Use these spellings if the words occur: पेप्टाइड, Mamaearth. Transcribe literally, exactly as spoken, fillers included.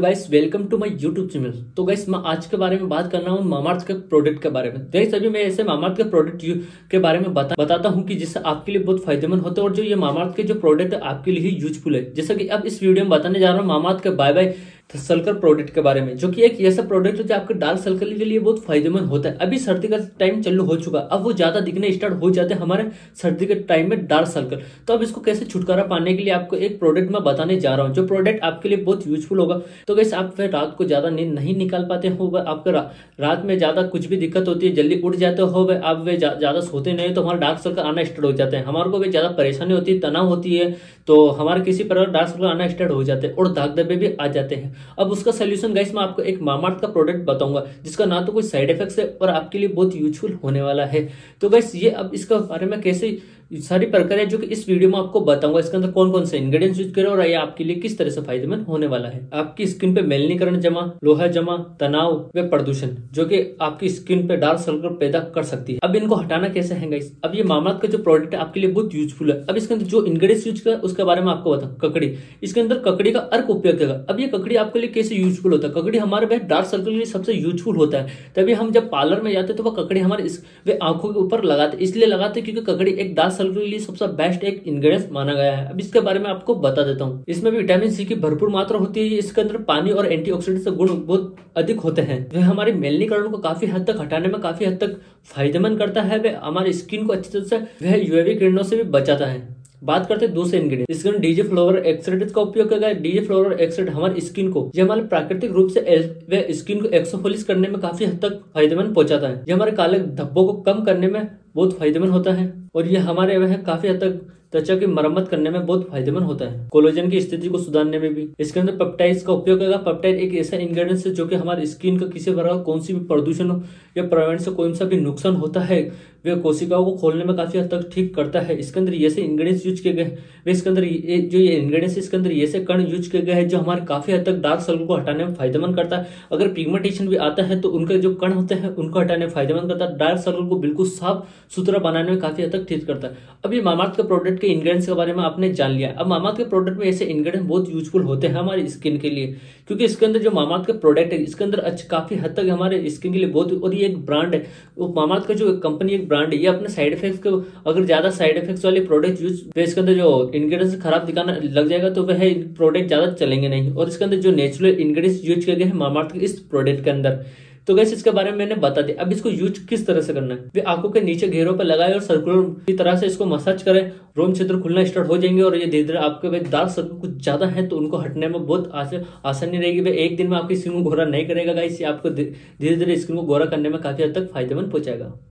Guys welcome to my YouTube channel. तो guys मैं आज के बारे में बात करना हूँ मामाअर्थ के प्रोडक्ट के बारे में। तो गाइस अभी मैं ऐसे मामाअर्थ के प्रोडक्ट के बारे में बता, बताता हूँ कि जिससे आपके लिए बहुत फायदेमंद होते हैं और जो ये मामाअर्थ के जो प्रोडक्ट है आपके लिए ही यूजफुल है। जैसा कि अब इस वीडियो में बताने जा रहा हूँ मामाअर्थ के बाय बाय सल्कर प्रोडक्ट के बारे में, जो कि एक ऐसा प्रोडक्ट है जो आपके डार्क सर्कल के लिए बहुत फायदेमंद होता है। अभी सर्दी का टाइम चालू हो चुका, अब वो ज्यादा दिखने स्टार्ट हो जाते हैं हमारे सर्दी के टाइम में डार्क सर्कल। तो अब इसको कैसे छुटकारा पाने के लिए आपको एक प्रोडक्ट मैं बताने जा रहा हूँ, जो प्रोडक्ट आपके लिए बहुत यूजफुल होगा। तो गाइस आप फिर रात को ज्यादा नींद नहीं निकाल पाते हो, आपको रा, रात में ज्यादा कुछ भी दिक्कत होती है, जल्दी उठ जाते हो, आप वे ज्यादा सोते नहीं तो हमारा डार्क सर्कल आना स्टार्ट हो जाते हैं। हमारे को भी ज्यादा परेशानी होती है, तनाव होती है, तो हमारे किसी प्रकार डार्क सर्कल आना स्टार्ट हो जाते हैं और दाग धब्बे भी आ जाते हैं। अब उसका सोल्यूशन गाइस मैं आपको एक मामाअर्थ का प्रोडक्ट बताऊंगा, जिसका ना तो कोई साइड इफेक्ट्स है और आपके लिए बहुत यूजफुल होने वाला है। तो गाइस ये अब इसका बारे में कैसे सारी प्रक्रिया जो कि इस वीडियो में आपको बताऊंगा, इसके अंदर कौन कौन से इंग्रेडिएंट्स यूज करें और ये आपके लिए किस तरह से फायदेमंद होने वाला है। आपकी स्किन पे मेलनीकरण जमा, लोहा जमा, तनाव व प्रदूषण जो कि आपकी स्किन पे डार्क सर्कल पैदा कर सकती है, अब इनको हटाना कैसे है गाइस। अब ये मामाअर्थ का जो प्रोडक्ट है आपके लिए बहुत यूजफुल है। अब इसके अंदर जो इंग्रेडिएंट्स यूज कर उसके बारे में आपको बताऊं। ककड़ी, इसके अंदर ककड़ी का अर्क उपयोग करेगा। अब ये ककड़ी आपके लिए कैसे यूजफुल होता है। ककड़ी हमारे पे डार्क सर्कल के लिए सबसे यूजफुल होता है। तभी हम जब पार्लर में जाते हैं तो वह ककड़ी हमारे वे आंखों के ऊपर लगाते, इसलिए लगाते क्योंकि ककड़ी एक डार्क सर्कल के लिए सबसे बेस्ट एक इंग्रेडिएंट माना गया है। अब इसके बारे में आपको बता देता हूँ। इसमें भी विटामिन सी की भरपूर मात्रा होती है। इसके अंदर पानी और एंटीऑक्सीडेंट के गुण बहुत अधिक होते हैं। वह हमारे मेलनीकरण को काफी हद तक हटाने में काफी हद तक फायदेमंद करता है। वह हमारी स्किन को अच्छी तरह से वह यूवी किरणों से भी बचाता है। बात करते हैं दूसरे इंग्रेडिएंट। इसके अंदर डीजे फ्लावर एक्सट्रैक्ट का उपयोग किया गया है। डीजे फ्लावर एक्सट्रैक्ट हमारी स्किन को, ये हमारे प्राकृतिक रूप से वे स्किन को एक्सोफोलिस करने में काफी हद तक फायदेमंद पहुंचाता है। ये हमारे काले धब्बों को कम करने में बहुत फायदेमंद होता है और ये हमारे वह काफी हद तक त्वचा की मरम्मत करने में बहुत फायदेमंद होता है। कोलेजन की स्थिति को सुधारने में भी। इसके अंदर पेप्टाइड का उपयोग करेगा। पेप्टाइड एक ऐसा इंग्रेडिएंट है जो कि हमारी स्किन का किसी प्रकार कौन सी भी प्रदूषण या पर्यावरण से कौन सा भी नुकसान होता है, वे कोशिकाओं को खोलने में काफी हद तक ठीक करता है। इसके अंदर ऐसे इंग्रेडिएंट्स यूज किए गए वे इसके अंदर जो ये इंग्रेडिएंट्स इसके अंदर ऐसे कण यूज किए गए हैं जो हमारे काफी हद तक डार्क सर्कल को हटाने में फायदेमंद करता है। अगर पिगमेंटेशन भी आता है तो उनके जो कण होते हैं उनको हटाने में फायदेमंद करता है। डार्क सर्कल को बिल्कुल साफ सुथरा बनाने में काफी हद तक ठीक करता है। अब ये मामाअर्थ का प्रोडक्ट के इंग्रेडिएंट्स के बारे में आपने जान लिया। अब मामाअर्थ के प्रोडक्ट में ऐसे इंग्रेडिएंट बहुत यूजफुल होते हैं हमारी स्किन के लिए, क्योंकि इसके अंदर जो मामाअर्थ का प्रोडक्ट है इसके अंदर अच्छी काफी हद तक हमारे स्किन के लिए बहुत, और ये एक ब्रांड है वो मामाअर्थ का जो कंपनी एक ब्रांड है, ये अपने साइड इफेक्ट्स को अगर ज्यादा साइड इफेक्ट्स वाले प्रोडक्ट यूज इसके अंदर जो इंग्रेडिएंट्स खराब दिखाना लग जाएगा तो वह प्रोडक्ट ज्यादा चलेंगे नहीं। और इसके अंदर जो नेचुरल इंग्रेडिएंट्स यूज किए गए हैं मामाअर्थ के इस प्रोडक्ट के अंदर, तो गैस इसके बारे में मैंने बता दिया। अब इसको यूज किस तरह से करना है। वे आंखों के नीचे घेरों पर लगाए और सर्कुलर की तरह से इसको मसाज करें। रोम क्षेत्र खुलना स्टार्ट हो जाएंगे और ये धीरे धीरे आपके वे दाग सर्कल कुछ ज्यादा है तो उनको हटने में बहुत आसानी रहेगी। वे एक दिन में आपकी स्किन को गोरा नहीं करेगा गाइस, आपको धीरे धीरे स्किन को गोरा करने में काफी हद तक फायदेमंद पहुंचाएगा।